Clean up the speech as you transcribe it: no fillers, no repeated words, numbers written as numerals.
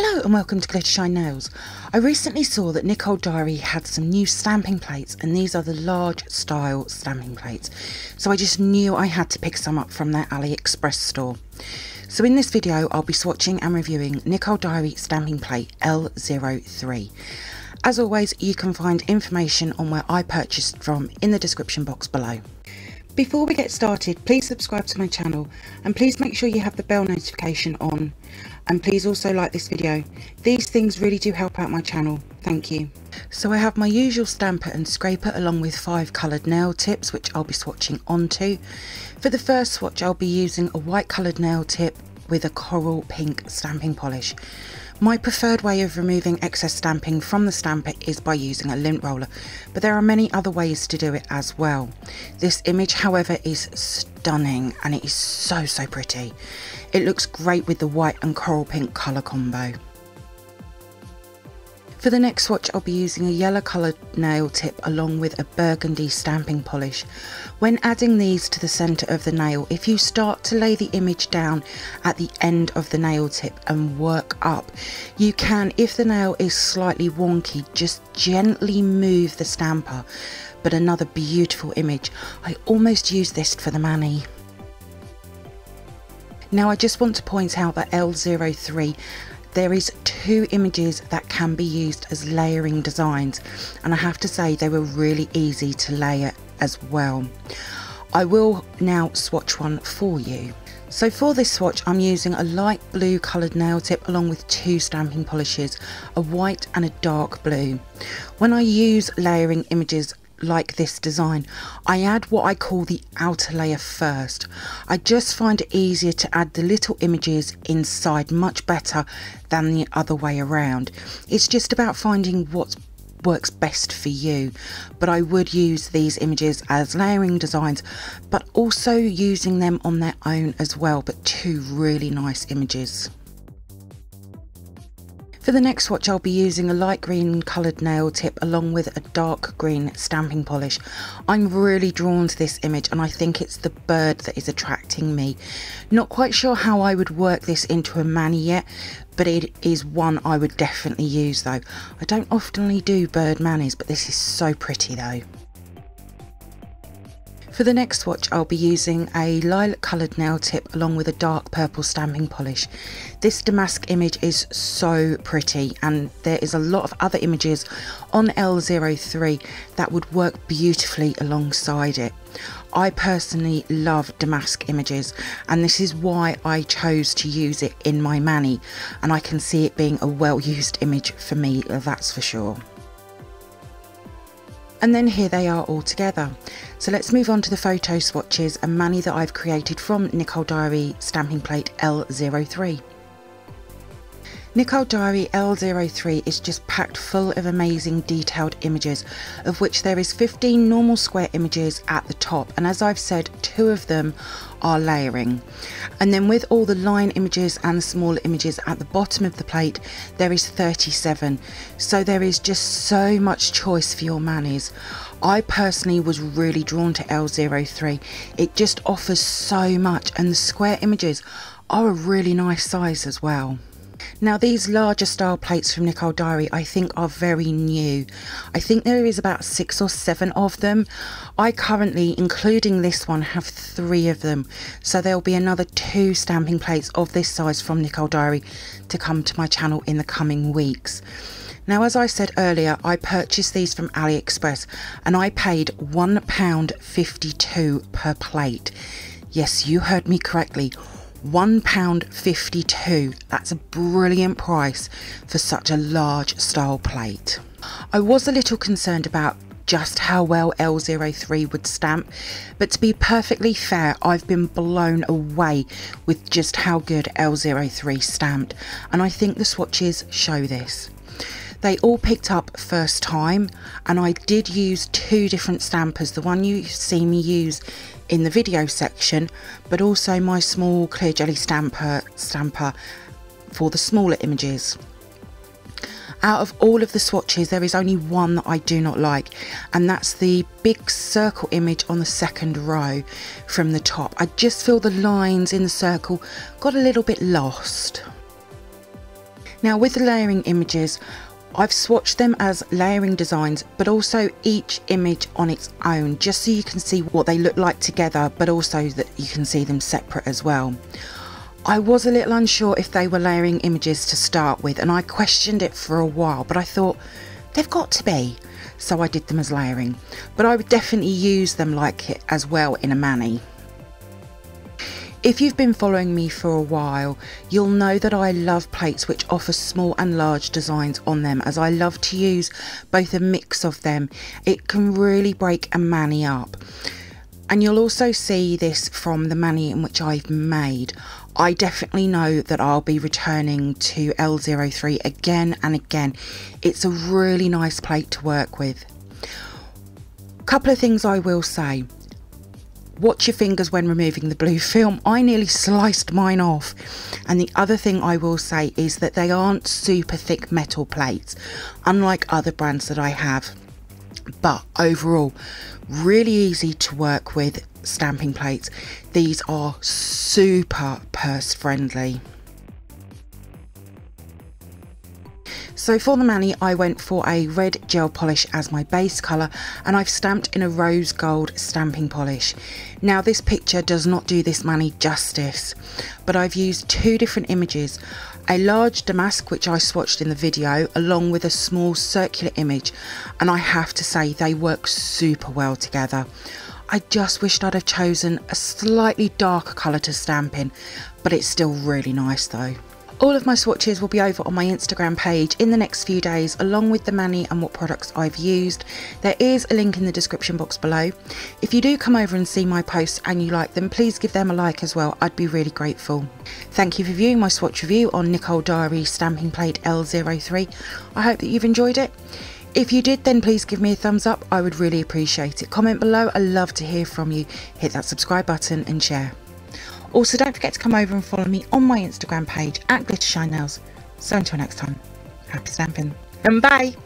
Hello and welcome to Glitter Shine Nails. I recently saw that Nicole Diary had some new stamping plates, and these are the large style stamping plates. So I just knew I had to pick some up from their AliExpress store. So in this video I'll be swatching and reviewing Nicole Diary stamping plate L03. As always, you can find information on where I purchased from in the description box below. Before we get started, please subscribe to my channel and please make sure you have the bell notification on, and please also like this video. These things really do help out my channel, thank you. So I have my usual stamper and scraper along with 5 coloured nail tips which I'll be swatching onto. For the first swatch I'll be using a white coloured nail tip with a coral pink stamping polish. My preferred way of removing excess stamping from the stamper is by using a lint roller, but there are many other ways to do it as well. This image, however, is stunning and it is so pretty. It looks great with the white and coral pink colour combo. For the next swatch I'll be using a yellow coloured nail tip along with a burgundy stamping polish. When adding these to the centre of the nail, if you start to lay the image down at the end of the nail tip and work up, you can, if the nail is slightly wonky, just gently move the stamper. But another beautiful image. I almost used this for the mani. Now I just want to point out that L03, there is 2 images that can be used as layering designs, and I have to say they were really easy to layer as well. I will now swatch one for you. So for this swatch I'm using a light blue coloured nail tip along with 2 stamping polishes, a white and a dark blue. When I use layering images like this design, I add what I call the outer layer first. I just find it easier to add the little images inside, much better than the other way around. It's just about finding what works best for you, but I would use these images as layering designs, but also using them on their own as well, but 2 really nice images. For the next swatch I'll be using a light green coloured nail tip along with a dark green stamping polish. I'm really drawn to this image and I think it's the bird that is attracting me. Not quite sure how I would work this into a mani yet, but it is one I would definitely use though. I don't often do bird manis, but this is so pretty though. For the next swatch I'll be using a lilac coloured nail tip along with a dark purple stamping polish. This damask image is so pretty, and there is a lot of other images on L03 that would work beautifully alongside it. I personally love damask images and this is why I chose to use it in my mani, and I can see it being a well used image for me, that's for sure. And then here they are all together. So let's move on to the photo swatches and mani that I've created from Nicole Diary stamping plate L03. Nicole Diary L03 is just packed full of amazing detailed images, of which there is 15 normal square images at the top, and as I've said, 2 of them are layering. And then with all the line images and the small images at the bottom of the plate, there is 37. So there is just so much choice for your manis. I personally was really drawn to L03. It just offers so much, and the square images are a really nice size as well. Now these larger style plates from Nicole Diary I think are very new. I think there is about 6 or 7 of them. I currently, including this one, have 3 of them. So there will be another 2 stamping plates of this size from Nicole Diary to come to my channel in the coming weeks. Now as I said earlier, I purchased these from AliExpress and I paid £1.52 per plate. Yes, you heard me correctly. £1.52, that's a brilliant price for such a large style plate. I was a little concerned about just how well L03 would stamp, but to be perfectly fair, I've been blown away with just how good L03 stamped, and I think the swatches show this. They all picked up first time, and I did use 2 different stampers, the one you see me use in the video section, but also my small clear jelly stamper for the smaller images. Out of all of the swatches, there is only one that I do not like, and that's the big circle image on the second row from the top. I just feel the lines in the circle got a little bit lost. Now with the layering images, I've swatched them as layering designs, but also each image on its own, just so you can see what they look like together, but also that you can see them separate as well. I was a little unsure if they were layering images to start with, and I questioned it for a while, but I thought they've got to be, so I did them as layering, but I would definitely use them like it as well in a mani. If you've been following me for a while, you'll know that I love plates which offer small and large designs on them, as I love to use both a mix of them. It can really break a mani up. And you'll also see this from the mani in which I've made. I definitely know that I'll be returning to L03 again and again. It's a really nice plate to work with. Couple of things I will say. Watch your fingers when removing the blue film. I nearly sliced mine off. And the other thing I will say is that they aren't super thick metal plates, unlike other brands that I have. But overall, really easy to work with stamping plates. These are super purse friendly. So for the mani, I went for a red gel polish as my base colour, and I've stamped in a rose gold stamping polish. Now this picture does not do this mani justice, but I've used two different images. A large damask, which I swatched in the video, along with a small circular image, and I have to say they work super well together. I just wished I'd have chosen a slightly darker colour to stamp in, but it's still really nice though. All of my swatches will be over on my Instagram page in the next few days, along with the mani and what products I've used. There is a link in the description box below. If you do come over and see my posts and you like them, please give them a like as well. I'd be really grateful. Thank you for viewing my swatch review on Nicole Diary Stamping Plate L03. I hope that you've enjoyed it. If you did, then please give me a thumbs up. I would really appreciate it. Comment below. I love to hear from you. Hit that subscribe button and share. Also, don't forget to come over and follow me on my Instagram page at Glitter Shine Nails. So until next time, happy stamping and bye.